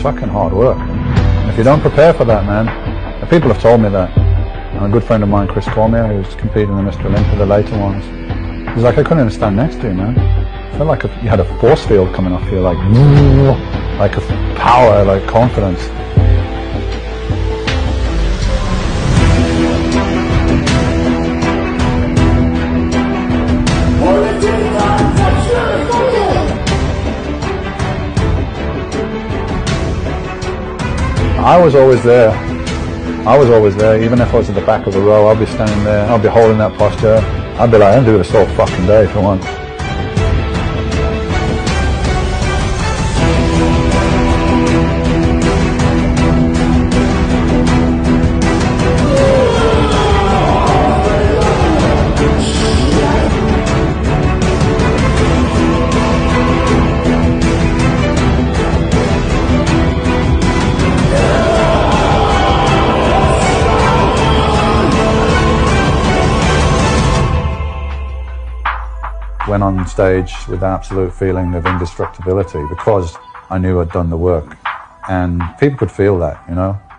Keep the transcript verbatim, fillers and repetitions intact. it's fucking hard work. If you don't prepare for that, man, people have told me that. And a good friend of mine, Chris Cormier, who's competing in the Mister Olympia, the later ones, he's like, I couldn't even stand next to you, man. I felt like you had a force field coming off you, like, like a power, like confidence. I was always there. I was always there. Even if I was at the back of the row, I'd be standing there. I'd be holding that posture. I'd be like, I'm doing this all fucking day for once. Went on stage with an absolute feeling of indestructibility because I knew I'd done the work, and people could feel that, you know.